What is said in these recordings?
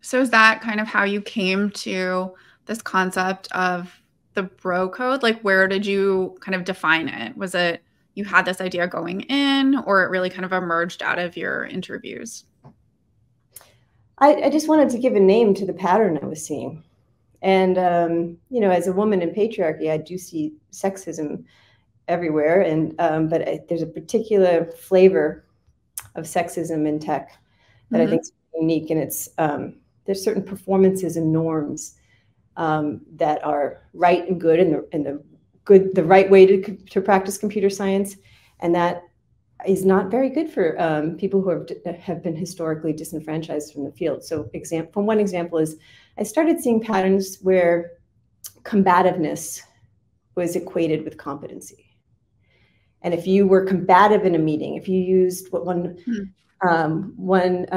So is that kind of how you came to this concept of the bro code? Like, where did you kind of define it? Was it you had this idea going in, or it really kind of emerged out of your interviews? I just wanted to give a name to the pattern I was seeing. And, you know, as a woman in patriarchy, I do see sexism everywhere. And but there's a particular flavor of sexism in tech that I think is unique. And it's there's certain performances and norms that are right and good, and the right way to practice computer science. And that is not very good for people who have been historically disenfranchised from the field. So one example is I started seeing patterns where combativeness was equated with competency. And if you were combative in a meeting, if you used what one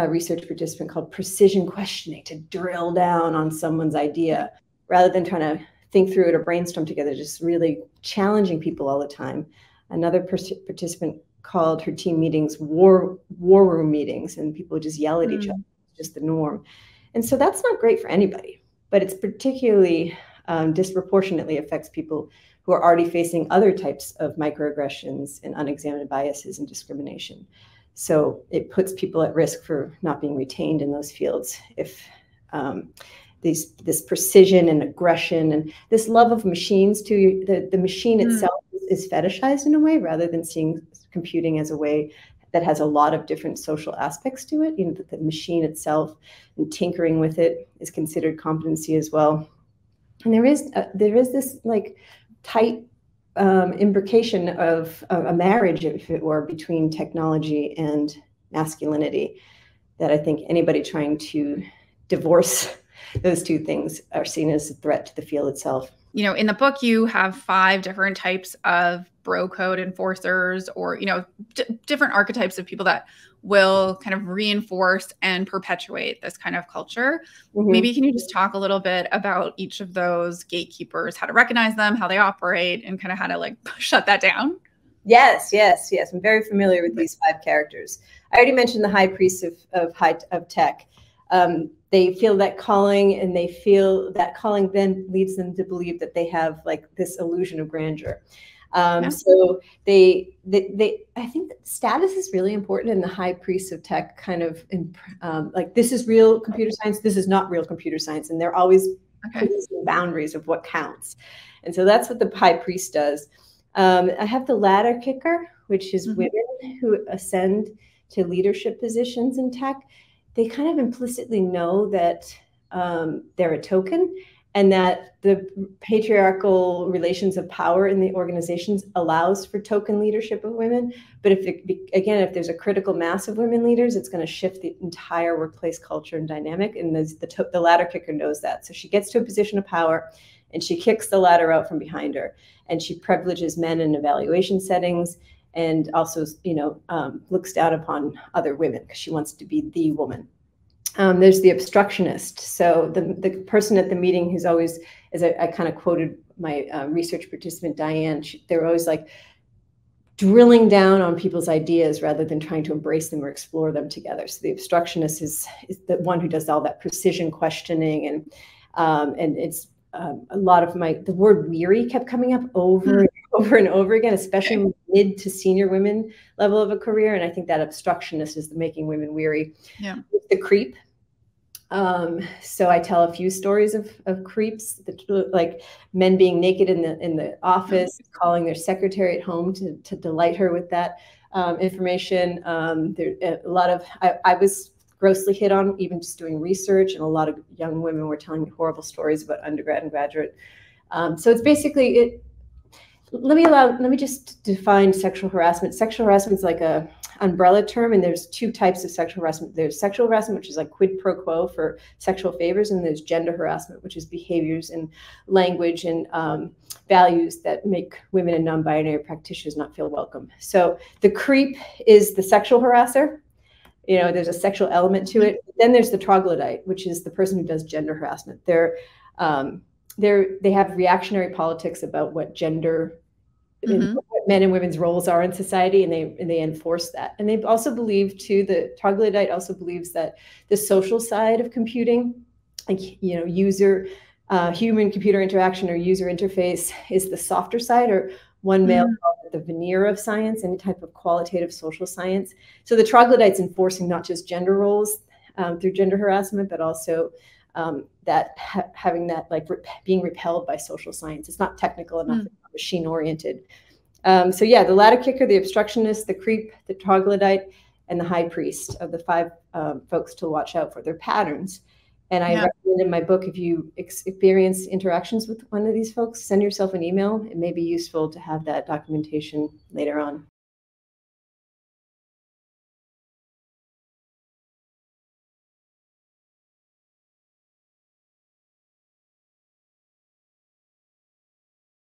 research participant called precision questioning to drill down on someone's idea, rather than trying to think through it or brainstorm together, just really challenging people all the time. Another participant called her team meetings war room meetings, and people would just yell at each other, just the norm. And so that's not great for anybody, but it's particularly disproportionately affects people who are already facing other types of microaggressions and unexamined biases and discrimination. So it puts people at risk for not being retained in those fields if this precision and aggression and this love of machines too. The machine itself is fetishized in a way, rather than seeing computing as a way that has a lot of different social aspects to it. You know, that the machine itself and tinkering with it is considered competency as well. And there is this like tight imbrication of a marriage, if it were, between technology and masculinity, that I think anybody trying to divorce those two things are seen as a threat to the field itself. You know, in the book, you have 5 different types of bro code enforcers, or, you know, different archetypes of people that will kind of reinforce and perpetuate this kind of culture. Maybe can you just talk a little bit about each of those gatekeepers, how to recognize them, how they operate, and kind of how to like shut that down? Yes. I'm very familiar with these 5 characters. I already mentioned the high priests of tech. They feel that calling, and they feel that calling then leads them to believe that they have like this illusion of grandeur. So I think that status is really important, and the high priests of tech kind of like, this is real computer science, this is not real computer science. And they're always producing boundaries of what counts. And so that's what the high priest does. I have the ladder kicker, which is women who ascend to leadership positions in tech. They kind of implicitly know that they're a token, and that the patriarchal relations of power in the organizations allows for token leadership of women. But if there's a critical mass of women leaders, it's going to shift the entire workplace culture and dynamic. And the ladder kicker knows that. So she gets to a position of power, and she kicks the ladder out from behind her, and she privileges men in evaluation settings, and also, you know, looks down upon other women because she wants to be the woman. There's the obstructionist. So the person at the meeting who's always, as I kind of quoted my research participant, Diane, they're always like drilling down on people's ideas rather than trying to embrace them or explore them together. So the obstructionist is the one who does all that precision questioning. And it's a lot of the word weary kept coming up over and over again, especially mid to senior women level of a career. And I think that obstructionist is the making women weary. Yeah. The creep. So I tell a few stories of creeps, like men being naked in the office, calling their secretary at home to delight her with that information. I was grossly hit on even just doing research, and a lot of young women were telling me horrible stories about undergrad and graduate. So it's basically it. Let me just define sexual harassment. Sexual harassment is like a umbrella term, and there's 2 types of sexual harassment. There's sexual harassment, which is like quid pro quo for sexual favors, and there's gender harassment, which is behaviors and language and values that make women and non-binary practitioners not feel welcome. So the creep is the sexual harasser. You know, there's a sexual element to it. Then there's the troglodyte, which is the person who does gender harassment. They have reactionary politics about what gender what men and women's roles are in society, and they enforce that. And they also believe too, the troglodyte also believes that the social side of computing, like, you know, human computer interaction or user interface, is the softer side, or one male called it the veneer of science, any type of qualitative social science. So the troglodyte's enforcing not just gender roles through gender harassment, but also that having that, like, being repelled by social science. It's not technical enough, it's not machine oriented. So yeah, the ladder kicker, the obstructionist, the creep, the troglodyte, and the high priest are the five folks to watch out for, their patterns. And I recommend in my book, if you experience interactions with one of these folks, send yourself an email. It may be useful to have that documentation later on.